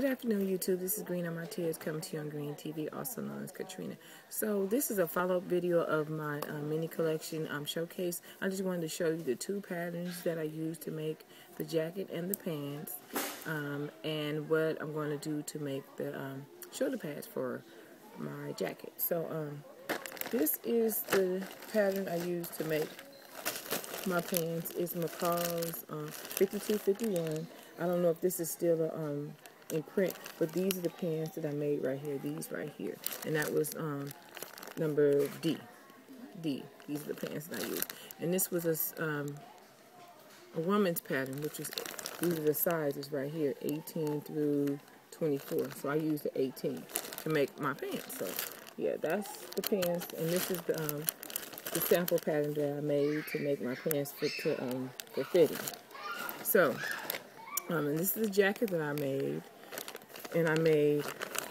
Good afternoon, YouTube. This is Green on My Tears, coming to you on Green TV, also known as Katrina. So this is a follow-up video of my mini collection showcase. I just wanted to show you the two patterns that I used to make the jacket and the pants, and what I'm going to do to make the shoulder pads for my jacket. So this is the pattern I used to make my pants. It's McCall's 5251. I don't know if this is still a in print, but these are the pants that I made right here, these right here, and that was number D. These are the pants that I used, and this was a woman's pattern, which is, these are the sizes right here, 18 through 24, so I used the 18 to make my pants. So yeah, that's the pants, and this is the sample pattern that I made to make my pants fit to for fitting. So and this is the jacket that I made. And I made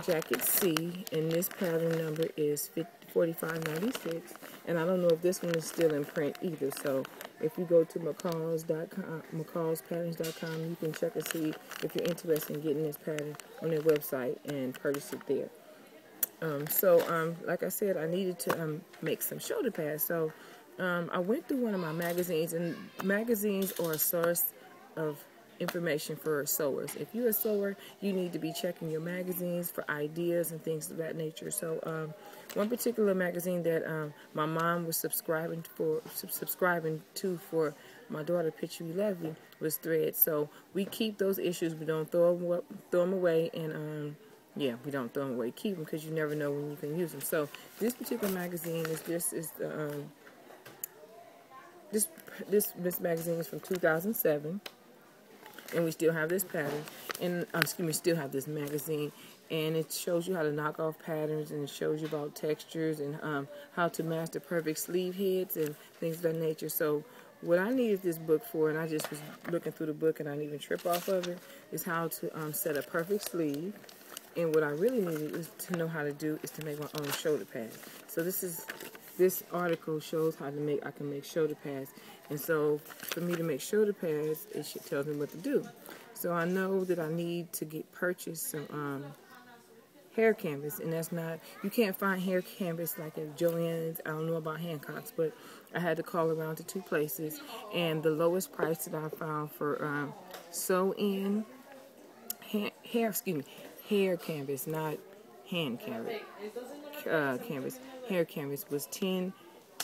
jacket C, and this pattern number is 4596, and I don't know if this one is still in print either. So if you go to McCall'spatterns.com, you can check and see if you're interested in getting this pattern on their website and purchase it there. Like I said, I needed to make some shoulder pads, so I went through one of my magazines, and magazines are a source of information for sewers. If you're a sewer, you need to be checking your magazines for ideas and things of that nature. So one particular magazine that my mom was subscribing to for my daughter Patricia Levy was Threads. So we keep those issues. We don't throw them away, and yeah, we don't throw them away. Keep them, because you never know when you can use them. So this particular magazine is this magazine is from 2007. And we still have this pattern, and still have this magazine, and it shows you how to knock off patterns, and it shows you about textures, and how to match the perfect sleeve heads and things of that nature. So what I needed this book for, and I just was looking through the book and I didn't even trip off of it, is how to set a perfect sleeve. And what I really needed was to know how to do is to make my own shoulder pads. So this article shows how to make, I can make shoulder pads. And so for me to make shoulder pads, it should tell me what to do. So I know that I need to purchase some hair canvas, and that's not, you can't find hair canvas like at Joann's. I don't know about Hancock's, but I had to call around to two places, and the lowest price that I found for sew-in hair canvas, not hand canvas, hair canvas was $10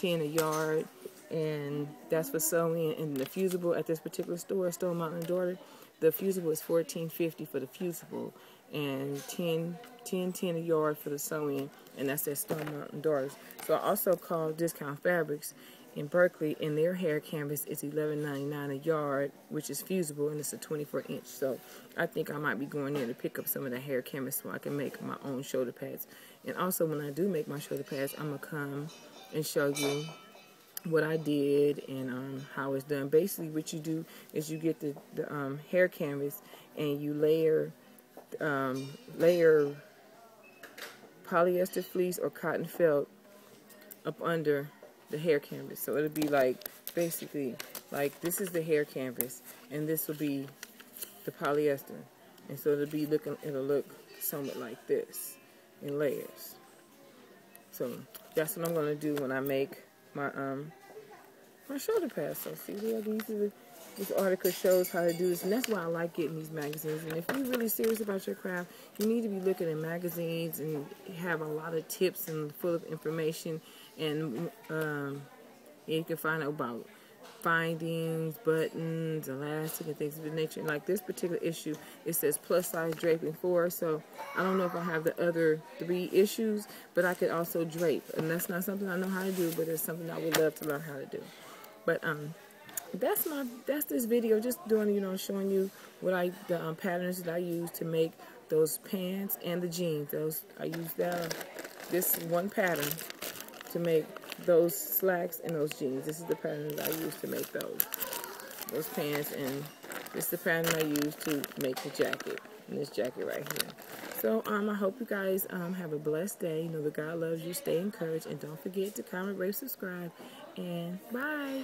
a yard. And that's for sewing. And the fusible at this particular store, Stone Mountain Daughter, the fusible is $14.50 for the fusible, and $10 a yard for the sewing, and that's at Stone Mountain Daughters. So I also called Discount Fabrics in Berkeley, and their hair canvas is $11.99 a yard, which is fusible, and it's a 24-inch. So I think I might be going there to pick up some of the hair canvas so I can make my own shoulder pads. And also, when I do make my shoulder pads, I'm gonna come and show you what I did and how it's done. Basically, what you do is you get the hair canvas, and you layer polyester fleece or cotton felt up under the hair canvas. So it'll be like, basically, like this is the hair canvas, and this will be the polyester, and so it'll be looking, it'll look somewhat like this in layers. So that's what I'm gonna do when I make my shoulder pads. So see, yeah, this article shows how to do this, and that's why I like getting these magazines. And if you're really serious about your craft, you need to be looking at magazines and have a lot of tips and full of information, and you can find out about findings, buttons, elastic, and things of that nature. And like this particular issue, it says plus size draping 4, so I don't know if I have the other 3 issues, but I could also drape, and that's not something I know how to do, but it's something I would love to learn how to do. But that's this video, just doing, you know, showing you what the patterns that I use to make those pants and the jeans. Those I used this one pattern to make those slacks and those jeans. This is the pattern that I used to make those pants, and this is the pattern I used to make the jacket, and this jacket right here. So I hope you guys have a blessed day. Know that God loves you. Stay encouraged, and don't forget to comment, rate, subscribe, and bye.